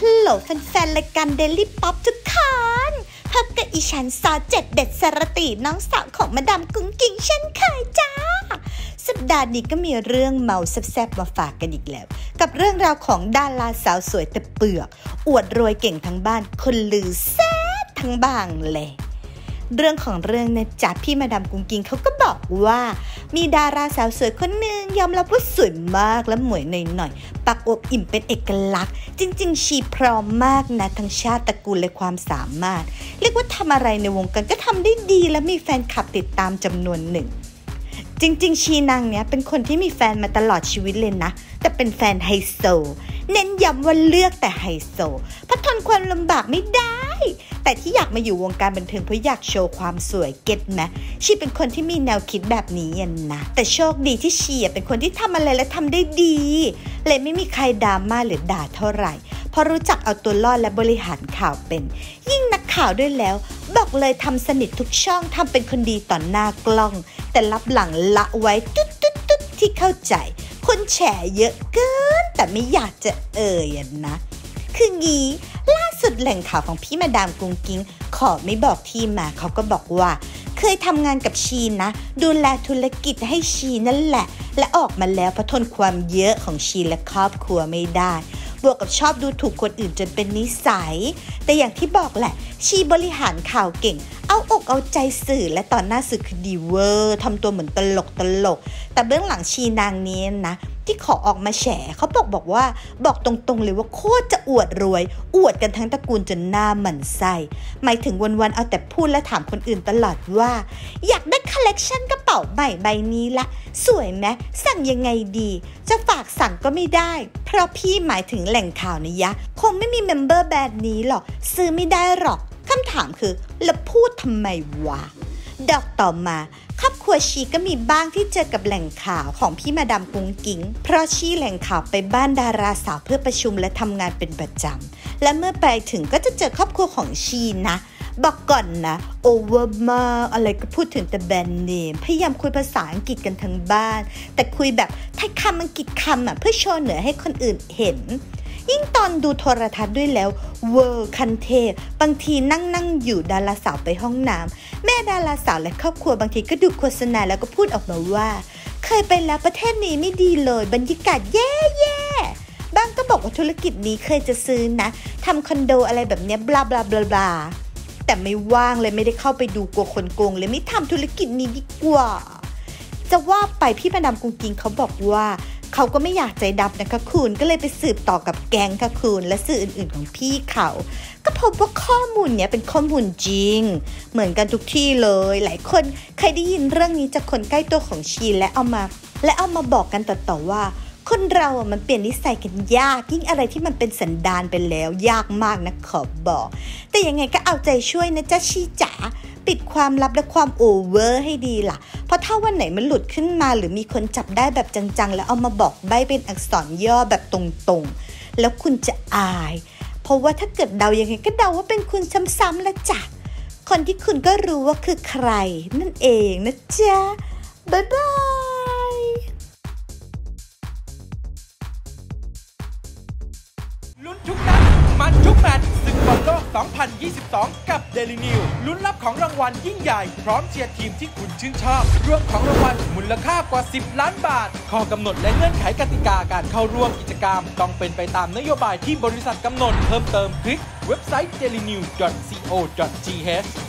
ฮัลโหลแฟนๆรายการเดลี่ป๊อปทุกคนพบกับอีฉันซอเจ็ดเด็ดสรติน้องสาวของมาดามกุ้งกิ้งเช่นเคยจ้าสัปดาห์นี้ก็มีเรื่องเมาแซ่บๆมาฝากกันอีกแล้วกับเรื่องราวของดาราสาวสวยแต่เปลือกอวดรวยเก่งทั้งบ้านคนลือแซ่บทั้งบางเลยเรื่องของเรื่องนะจ๊ะพี่มาดามกุ้งกิ้งเขาก็บอกว่ามีดาราสาวสวยคนหนึ่งยอมรับว่าสวยมากและหมวยหน่อยๆปักอบอิ่มเป็นเอกลักษณ์จริงๆชีพร้อมมากนะทั้งชาติตระกูลและความสามารถเรียกว่าทำอะไรในวงการก็ทำได้ดีและมีแฟนคลับติดตามจำนวนหนึ่งจริงๆชีนางเนี่ยเป็นคนที่มีแฟนมาตลอดชีวิตเลยนะแต่เป็นแฟนไฮโซเน้นย้ำว่าเลือกแต่ไฮโซเพราะทนความลำบากไม่ได้แต่ที่อยากมาอยู่วงการบันเทิงเพราะอยากโชว์ความสวยเก็ตไหมชีเป็นคนที่มีแนวคิดแบบนี้นะแต่โชคดีที่ชีเป็นคนที่ทำอะไรและทำได้ดีเลยไม่มีใครดราม่าหรือด่าเท่าไหร่เพราะรู้จักเอาตัวรอดและบริหารข่าวเป็นยิ่งนักข่าวด้วยแล้วบอกเลยทำสนิททุกช่องทำเป็นคนดีต่อหน้ากล้องแต่ลับหลังละไว้ตุ๊ดที่เข้าใจคนแฉเยอะเกินแต่ไม่อยากจะเอ่ยนะคืองี้ล่าสุดแหล่งข่าวของพี่มาดามกุ้งกิ้งขอไม่บอกที่มาเขาก็บอกว่าเคยทำงานกับชีนะดูแลธุรกิจให้ชีนั่นแหละและออกมาแล้วเพราะทนความเยอะของชีและครอบครัวไม่ได้บวกกับชอบดูถูกคนอื่นจนเป็นนิสัยแต่อย่างที่บอกแหละชีบริหารข่าวเก่งเอาอกเอาใจสื่อและตอนหน้าสื่อคือดีเวอร์ทำตัวเหมือนตลกแต่เบื้องหลังชีนางนี้นะที่ขอออกมาแฉเขาบอกตรงๆเลยว่าโคตรจะอวดรวยอวดกันทั้งตระกูลจนหน้าหมันไส้หมายถึงวันๆเอาแต่พูดและถามคนอื่นตลอดว่าอยากได้คอลเลคชันกระเป๋าใหม่ใบนี้ละสวยไหมสั่งยังไงดีจะฝากสั่งก็ไม่ได้เพราะพี่หมายถึงแหล่งข่าวนะยะคงไม่มีเมมเบอร์แบรนด์นี้หรอกซื้อไม่ได้หรอกคำถามคือแล้วพูดทำไมวะดอกต่อมาครอบครัวชีก็มีบ้างที่เจอกับแหล่งข่าวของพี่มาดามกุ้งกิ้งเพราะชีแหล่งข่าวไปบ้านดาราสาวเพื่อประชุมและทำงานเป็นประจำและเมื่อไปถึงก็จะเจอครอบครัวของชีนะบอกก่อนนะโอเวอร์มากอะไรก็พูดถึงแต่แบรนด์เนมพยายามคุยภาษาอังกฤษกันทั้งบ้านแต่คุยแบบไทยคำอังกฤษคำเพื่อโชว์เหนือให้คนอื่นเห็นยิ่งตอนดูโทรทัศน์ด้วยแล้วเวอร์คันเทพบางทีนั่งอยู่ดาราสาวไปห้องน้ำแม่ดาราสาวและครอบครัวบางทีก็ดูโฆษณาแล้วก็พูดออกมาว่าเคยไปแล้วประเทศนี้ไม่ดีเลยบรรยากาศแย่ๆบ้างก็บอกว่าธุรกิจนี้เคยจะซื้อนะทำคอนโดอะไรแบบเนี้ยบลาบลาบลาบลาแต่ไม่ว่างเลยไม่ได้เข้าไปดูกลัวคนโกงเลยไม่ทำธุรกิจนี้ดีกว่าจะว่าไปพี่มาดามกุ้งกิ้งเขาบอกว่าเขาก็ไม่อยากใจดับนะคะคุณก็เลยไปสืบต่อกับแก๊งค่ะคุณและสื่ออื่นๆของพี่เขาก็พบว่าข้อมูลเนี่ยเป็นข้อมูลจริงเหมือนกันทุกที่เลยหลายคนเคยได้ยินเรื่องนี้จากคนใกล้ตัวของชีและเอามาบอกกันต่อๆว่าคนเรามันเปลี่ยนนิสัยกันยากยิ่งอะไรที่มันเป็นสันดานไปแล้วยากมากนะขอบอกแต่ยังไงก็เอาใจช่วยนะจ๊ะชีจ๋าปิดความลับและความโอเวอร์ให้ดีล่ะเพราะถ้าวันไหนมันหลุดขึ้นมาหรือมีคนจับได้แบบจังๆแล้วเอามาบอกใบ้เป็นอักษรย่อแบบตรงๆแล้วคุณจะอายเพราะว่าถ้าเกิดเดายังไงก็เดาว่าเป็นคุณซ้ำๆละจ้ะคนที่คุณก็รู้ว่าคือใครนั่นเองนะจ๊ะบ๊ายบายลุ้นทุกนัดมันทุกแมตช์ศึกบอลโลก 2022 กับ Daily News ลุ้นรับของรางวัลยิ่งใหญ่พร้อมเชียร์ทีมที่คุณชื่นชอบร่วมของรางวัลมูลค่ากว่า10 ล้านบาทข้อกำหนดและเงื่อนไขกติกาการเข้าร่วมกิจกรรมต้องเป็นไปตามนโยบายที่บริษัทกำหนดเพิ่มเติมคลิกเว็บไซต์ dailynews.co.th